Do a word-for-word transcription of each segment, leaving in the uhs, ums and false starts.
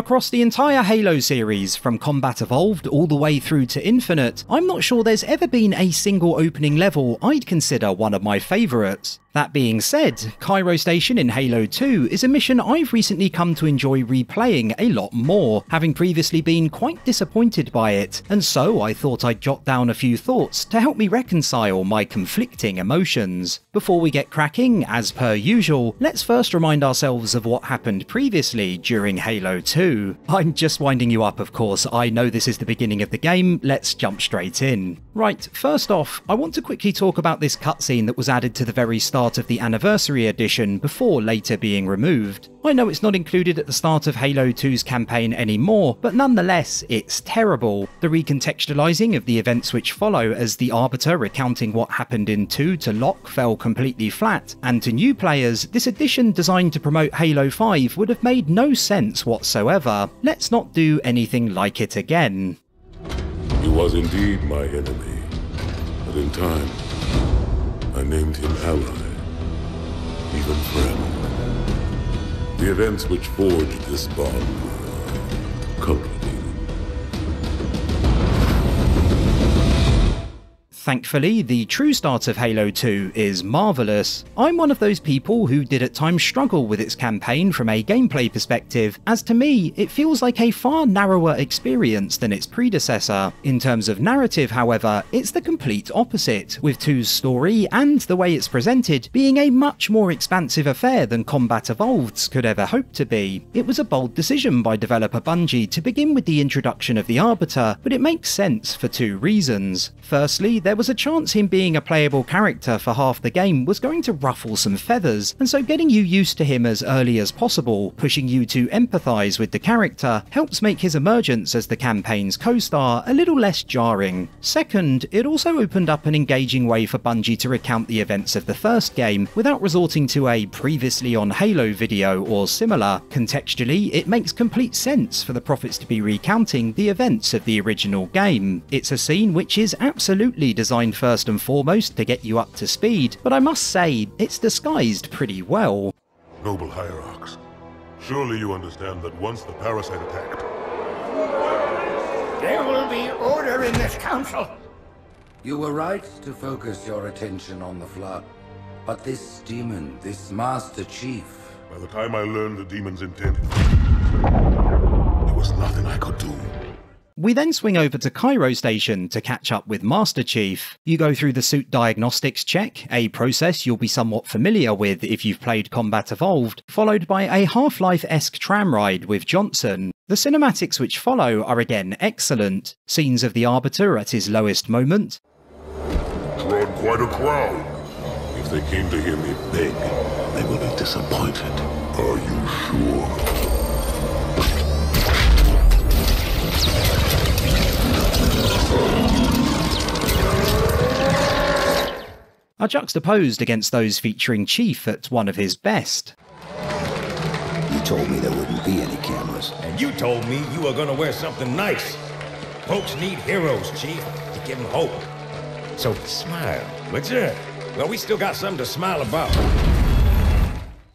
Across the entire Halo series, from Combat Evolved all the way through to Infinite, I'm not sure there's ever been a single opening level I'd consider one of my favourites. That being said, Cairo Station in Halo two is a mission I've recently come to enjoy replaying a lot more, having previously been quite disappointed by it, and so I thought I'd jot down a few thoughts to help me reconcile my conflicting emotions. Before we get cracking, as per usual, let's first remind ourselves of what happened previously during Halo two. I'm just winding you up, of course, I know this is the beginning of the game, let's jump straight in. Right, first off, I want to quickly talk about this cutscene that was added to the very start of the Anniversary Edition before later being removed. I know it's not included at the start of Halo two's campaign anymore, but nonetheless, it's terrible. The recontextualizing of the events which follow as the Arbiter recounting what happened in two to Locke fell completely flat, and to new players, this edition designed to promote Halo five would have made no sense whatsoever. Let's not do anything like it again. He was indeed my enemy, but in time, I named him ally. Even friend. The events which forged this bond were complicated. Thankfully, the true start of Halo two is marvellous. I'm one of those people who did at times struggle with its campaign from a gameplay perspective, as to me, it feels like a far narrower experience than its predecessor. In terms of narrative, however, it's the complete opposite, with two's story and the way it's presented being a much more expansive affair than Combat Evolved's could ever hope to be. It was a bold decision by developer Bungie to begin with the introduction of the Arbiter, but it makes sense for two reasons. Firstly, there was a chance him being a playable character for half the game was going to ruffle some feathers, and so getting you used to him as early as possible, pushing you to empathise with the character, helps make his emergence as the campaign's co-star a little less jarring. Second, it also opened up an engaging way for Bungie to recount the events of the first game without resorting to a previously on Halo video or similar. Contextually, it makes complete sense for the prophets to be recounting the events of the original game. It's a scene which is absolutely designed first and foremost to get you up to speed, but I must say, it's disguised pretty well. Noble hierarchs, surely you understand that once the parasite attacked... There will be order in this council! You were right to focus your attention on the Flood, but this demon, this Master Chief... By the time I learned the demon's intent, there was nothing I could do. We then swing over to Cairo Station to catch up with Master Chief. You go through the suit diagnostics check, a process you'll be somewhat familiar with if you've played Combat Evolved, followed by a Half-Life-esque tram ride with Johnson. The cinematics which follow are again excellent. Scenes of the Arbiter at his lowest moment. Drawn quite a crowd. If they came to hear me beg, they will be disappointed. Are you sure? Are juxtaposed against those featuring Chief at one of his best. You told me there wouldn't be any cameras. And you told me you were gonna wear something nice. Folks need heroes, Chief, to give them hope. So smile, would ya? Well, we still got something to smile about.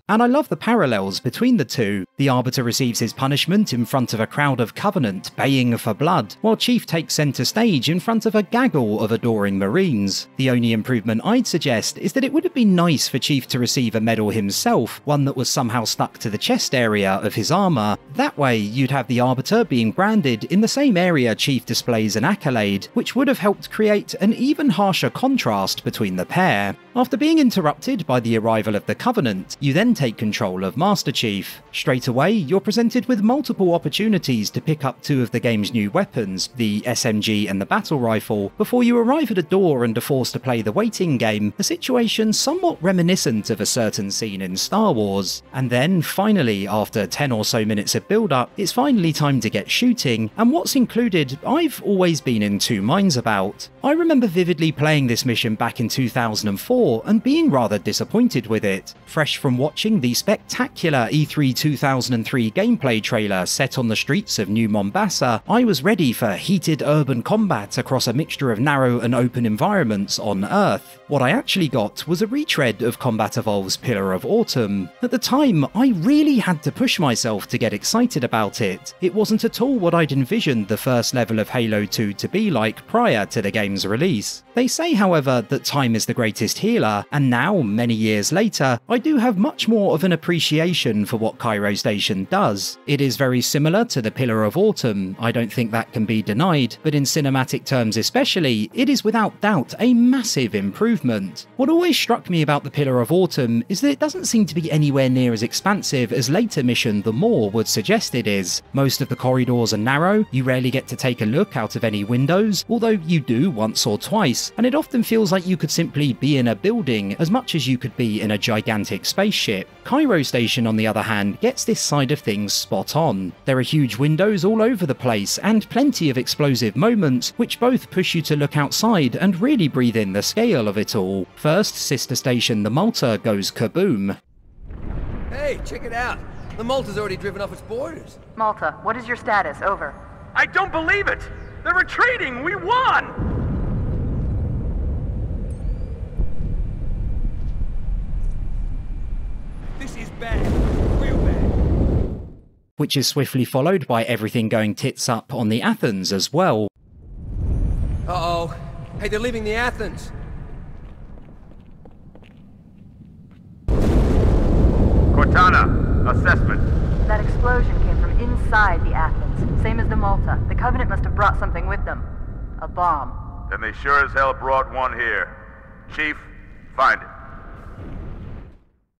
And I love the parallels between the two. The Arbiter receives his punishment in front of a crowd of Covenant baying for blood, while Chief takes centre stage in front of a gaggle of adoring Marines. The only improvement I'd suggest is that it would have been nice for Chief to receive a medal himself, one that was somehow stuck to the chest area of his armour. That way, you'd have the Arbiter being branded in the same area Chief displays an accolade, which would have helped create an even harsher contrast between the pair. After being interrupted by the arrival of the Covenant, you then take control of Master Chief. Straight away, you're presented with multiple opportunities to pick up two of the game's new weapons, the S M G and the Battle Rifle, before you arrive at a door and are forced to play the waiting game, a situation somewhat reminiscent of a certain scene in Star Wars. And then, finally, after ten or so minutes of build-up, it's finally time to get shooting, and what's included I've always been in two minds about. I remember vividly playing this mission back in two thousand four, four and being rather disappointed with it, fresh from watching the spectacular E three two thousand three gameplay trailer set on the streets of New Mombasa, I was ready for heated urban combat across a mixture of narrow and open environments on Earth. What I actually got was a retread of Combat Evolved's Pillar of Autumn. At the time, I really had to push myself to get excited about it. It wasn't at all what I'd envisioned the first level of Halo two to be like prior to the game's release. They say, however, that time is the greatest healer, and now, many years later, I do have much more of an appreciation for what Cairo Station does. It is very similar to the Pillar of Autumn, I don't think that can be denied, but in cinematic terms especially, it is without doubt a massive improvement. What always struck me about the Pillar of Autumn is that it doesn't seem to be anywhere near as expansive as later mission The Moor would suggest it is. Most of the corridors are narrow, you rarely get to take a look out of any windows, although you do once or twice, and it often feels like you could simply be in a building as much as you could be in a gigantic spaceship. Cairo Station, on the other hand, gets this side of things spot on. There are huge windows all over the place and plenty of explosive moments, which both push you to look outside and really breathe in the scale of it all. First, sister station the Malta goes kaboom. Hey, check it out. The Malta's already driven off its borders. Malta, what is your status? Over. I don't believe it! They're retreating! We won! This is bad. Real bad. Which is swiftly followed by everything going tits up on the Athens as well. Uh-oh. Hey, they're leaving the Athens. Cortana, assessment. That explosion came from inside the Athens. Same as the Malta. The Covenant must have brought something with them. A bomb. Then they sure as hell brought one here. Chief, find it.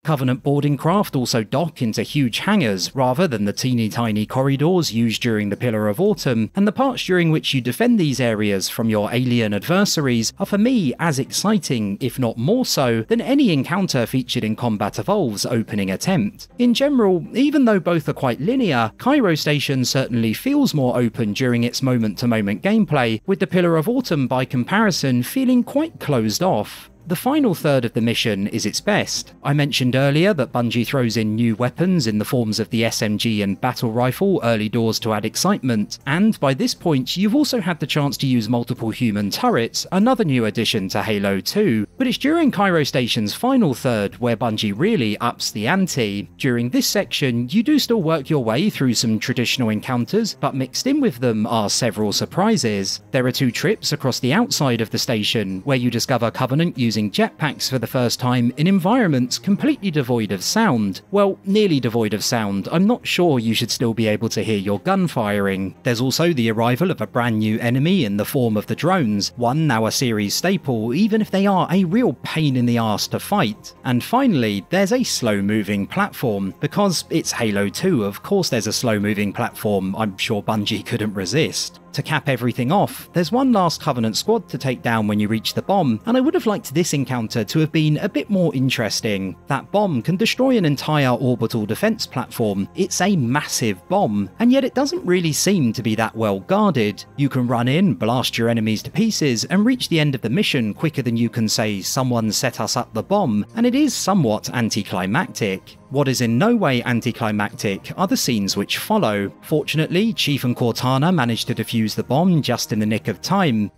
Covenant boarding craft also dock into huge hangars, rather than the teeny tiny corridors used during the Pillar of Autumn, and the parts during which you defend these areas from your alien adversaries are for me as exciting, if not more so, than any encounter featured in Combat Evolved's opening attempt. In general, even though both are quite linear, Cairo Station certainly feels more open during its moment-to-moment gameplay, with the Pillar of Autumn by comparison feeling quite closed off. The final third of the mission is its best. I mentioned earlier that Bungie throws in new weapons in the forms of the S M G and Battle Rifle early doors to add excitement, and by this point you've also had the chance to use multiple human turrets, another new addition to Halo two. But it's during Cairo Station's final third where Bungie really ups the ante. During this section, you do still work your way through some traditional encounters, but mixed in with them are several surprises. There are two trips across the outside of the station, where you discover Covenant using Using jetpacks for the first time in environments completely devoid of sound. Well, nearly devoid of sound. I'm not sure you should still be able to hear your gun firing. There's also the arrival of a brand new enemy in the form of the drones, one now a series staple, even if they are a real pain in the ass to fight. And finally, there's a slow-moving platform. Because it's Halo two, of course there's a slow-moving platform. I'm sure Bungie couldn't resist. To cap everything off, there's one last Covenant squad to take down when you reach the bomb, and I would have liked this encounter to have been a bit more interesting. That bomb can destroy an entire orbital defense platform. It's a massive bomb, and yet it doesn't really seem to be that well guarded. You can run in, blast your enemies to pieces, and reach the end of the mission quicker than you can say, "Someone set us up the bomb," and it is somewhat anticlimactic. What is in no way anticlimactic are the scenes which follow. Fortunately, Chief and Cortana managed to defuse the bomb just in the nick of time.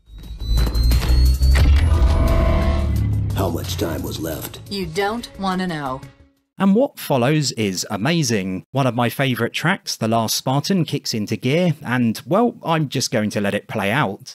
How much time was left? You don't want to know. And what follows is amazing. One of my favourite tracks, The Last Spartan, kicks into gear, and, well, I'm just going to let it play out.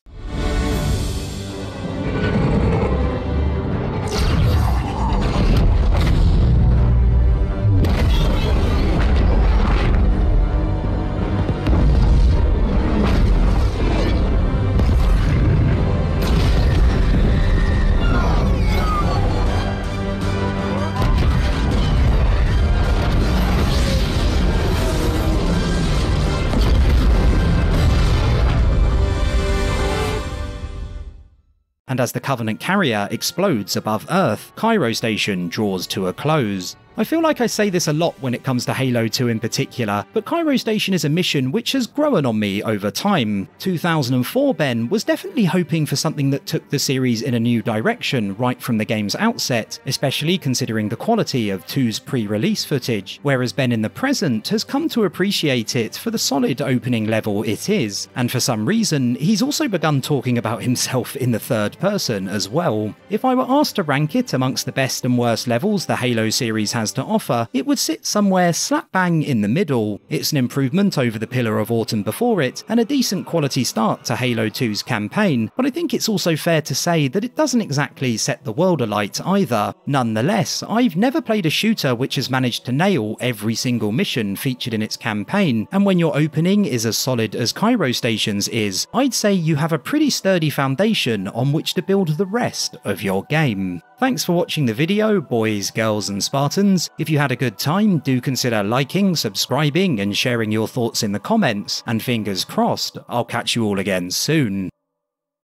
And as the Covenant carrier explodes above Earth, Cairo Station draws to a close. I feel like I say this a lot when it comes to Halo two in particular, but Cairo Station is a mission which has grown on me over time. two thousand four, Ben, was definitely hoping for something that took the series in a new direction right from the game's outset, especially considering the quality of two's pre-release footage, whereas Ben in the present has come to appreciate it for the solid opening level it is, and for some reason, he's also begun talking about himself in the third person as well. If I were asked to rank it amongst the best and worst levels the Halo series has to offer, it would sit somewhere slap bang in the middle. It's an improvement over the Pillar of Autumn before it, and a decent quality start to Halo two's campaign, but I think it's also fair to say that it doesn't exactly set the world alight either. Nonetheless, I've never played a shooter which has managed to nail every single mission featured in its campaign, and when your opening is as solid as Cairo Station's is, I'd say you have a pretty sturdy foundation on which to build the rest of your game. Thanks for watching the video, boys, girls and Spartans. If you had a good time, do consider liking, subscribing and sharing your thoughts in the comments, and fingers crossed, I'll catch you all again soon.